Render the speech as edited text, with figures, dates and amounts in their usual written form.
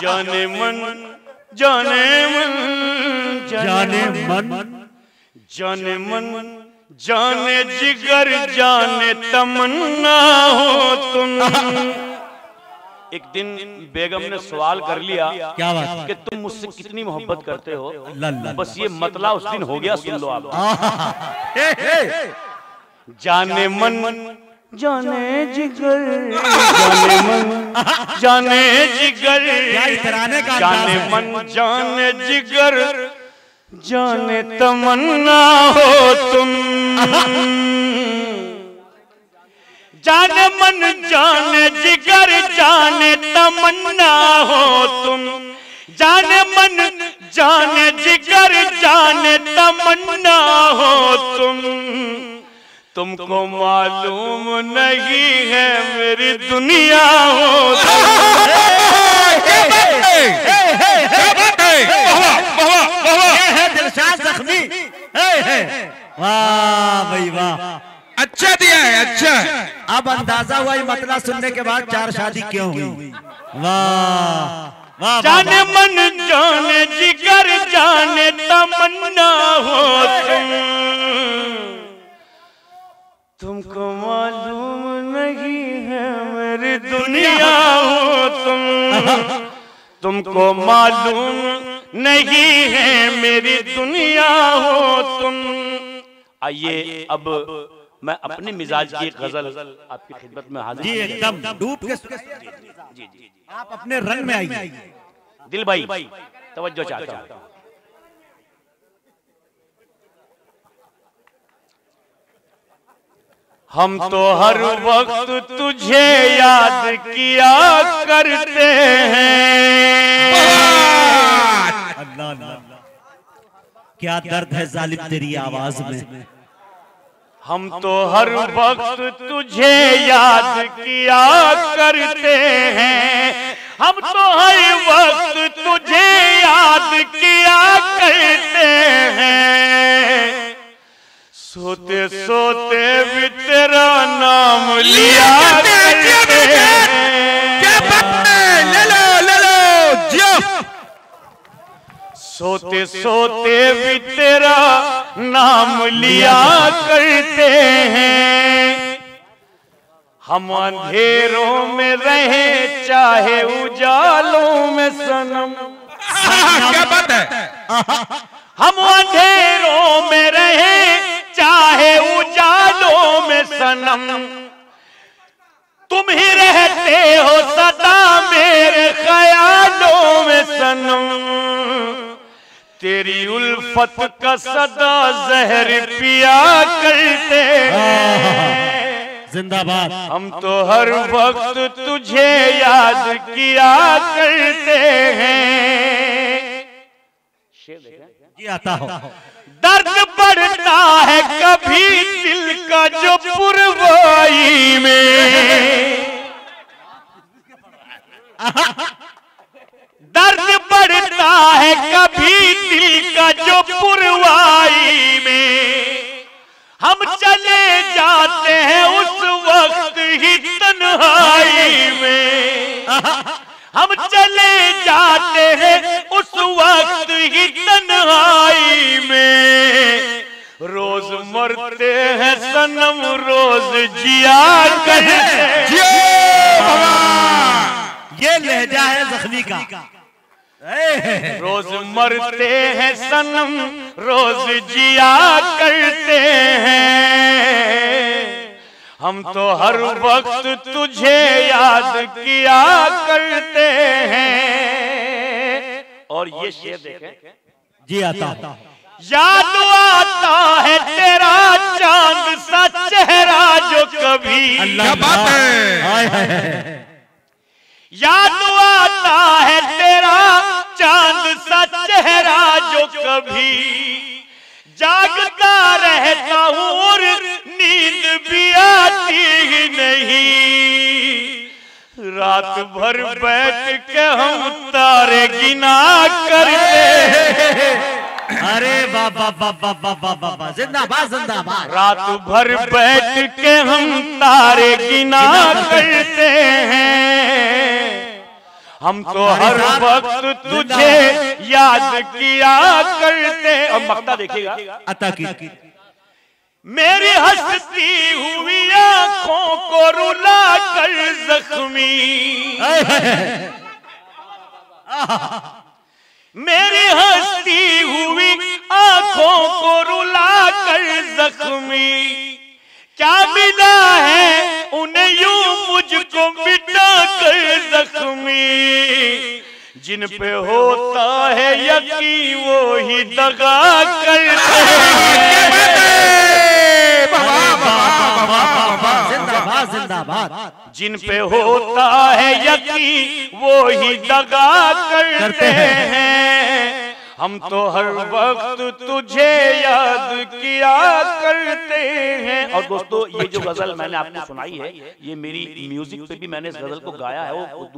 जाने मन जाने मन जाने मन जाने मन जाने जिगर जाने तमन्ना हो तुम। एक दिन बेगम ने सवाल कर लिया क्या बात कि तुम मुझसे कितनी मोहब्बत करते हो। बस ये मतला उस दिन हो गया। सुन लो आप, जाने मन जाने जिगर जाने मन जाने जिगर जाने मन जाने जिगर जाने तमन्ना हो तुम। जाने मन जाने जिगर जाने तमन्ना हो तुम। जाने मन जाने जिगर जाने तमन्ना हो तुम। तुमको मालूम नहीं है मेरी दुनिया हो जख्मी। वाह भाई वाह, अच्छा दिया है, अच्छा। अब अंदाजा हुआ ये मतला सुनने के बाद चार शादी क्यों हुई। वाह। जाने मन जाने जिगर जाने तमन्ना हो तुमको मालूम नहीं है मेरी दुनिया हो तुम। तुमको मालूम नहीं है मेरी दुनिया हो तुम। आइए अब मैं अपने मिजाज की गजल आपकी खिदमत में हाजिर। जी एकदम डूब के जी जी आप अपने रंग में आइए। दिल भाई तवज्जो चाहता हूं। हम तो हर वक्त तुझे याद किया करते हैं। अल्लाह अल्लाह क्या दर्द है जालिम तेरी आवाज में। हम तो हर वक्त तुझे याद किया करते हैं। हम तो हर वक्त तुझे याद किया करते हैं। सोते सोते भी तेरा नाम लिया करते हैं। सोते सोते भी तेरा नाम लिया करते हैं। हम अंधेरों में रहे चाहे उजालों में सनम। क्या बात है। हम अंधेरों में रहे चाहे उजालों में सनम। तुम ही रहते हो सदा मेरे ख्यालों में सनम। तेरी उल्फत का सदा जहर पिया करते हैं। जिंदाबाद। हम तो हर वक्त तुझे याद किया करते हैं। आता हो दर्द बढ़ता है कभी दिल का जो पुरवाई में। दर्द बढ़ता है कभी दिल का जो पुरवाई में। हम चले जाते हैं उस वक्त ही तन्हाई में। हम चले जाते हैं उस वक्त ही तन्हाई में। रोज मरते हैं सनम रोज जिया करते हैं। ये लहजा है जख्मी का। रोज मरते हैं सनम रोज जिया करते हैं। हम तो हर वक्त तुझे याद किया करते हैं। और ये शेर देखें। जी आता। याद आता है तेरा चांद सा चेहरा जो कभी। क्या बात है। याद आता है तेरा चांद सा चेहरा जो कभी। जागता रहता हूँ और नींद भी आती ही नहीं। रात भर बैठ के हम तारे गिना करते हैं। अरे बाबा बाबा बाबा बाबा जिंदाबाद जिंदाबाद। रात भर बैठ के हम तारे गिना करते हैं। हम तो हर वक्त तुझे याद किया करते। और मक्ता देखिएगा, अता की मेरी हंसती हुई आंखों को रुला कर जख्मी, मेरी हंसती हुई आंखों को रुला कर जख्मी, क्या मिला है उन्हें यूं मुझको मिटा कर जख्मी, जिन पे होता है यकी वो ही दगा करते हैं, जिन पे होता है यकी वो ही दगा करते हैं, हम तो हर वक्त तुझे याद किया करते हैं। और दोस्तों ये जो गजल मैंने आपको सुनाई है, ये मेरी म्यूजिक पे भी मैंने इस गजल को गाया है। वो